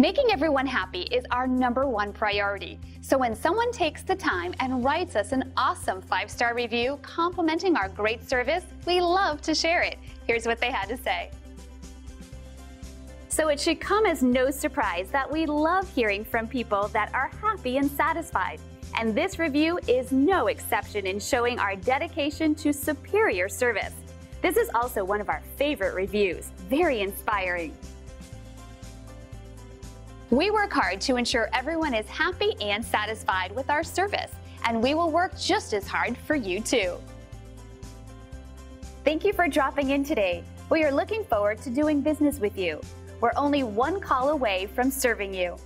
Making everyone happy is our #1 priority. So when someone takes the time and writes us an awesome 5-star review complimenting our great service, we love to share it. Here's what they had to say. So it should come as no surprise that we love hearing from people that are happy and satisfied. And this review is no exception in showing our dedication to superior service. This is also one of our favorite reviews. Very inspiring. We work hard to ensure everyone is happy and satisfied with our service, and we will work just as hard for you too. Thank you for dropping in today. We are looking forward to doing business with you. We're only one call away from serving you.